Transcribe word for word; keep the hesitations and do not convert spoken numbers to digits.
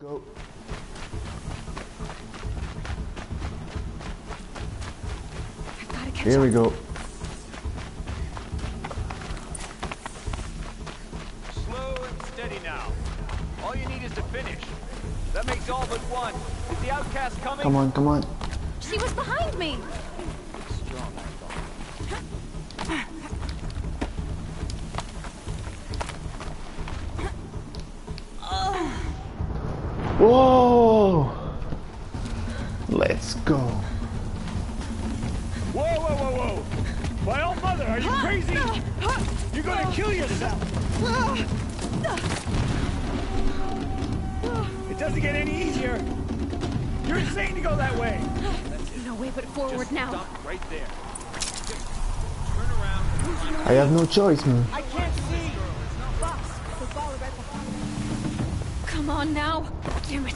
Go. I've got to catch Here up. we go. Slow and steady now. All you need is to finish. That makes all but one. Is the outcast coming? Come on, come on. She was behind me. Whoa! Let's go. Whoa, whoa, whoa, whoa! My old mother, are you crazy? You're gonna kill yourself! It doesn't get any easier. You're insane to go that way. No way but forward. Just now. Stop right there. Turn around. I have no choice, man. I can't see. Come on now. Damn it.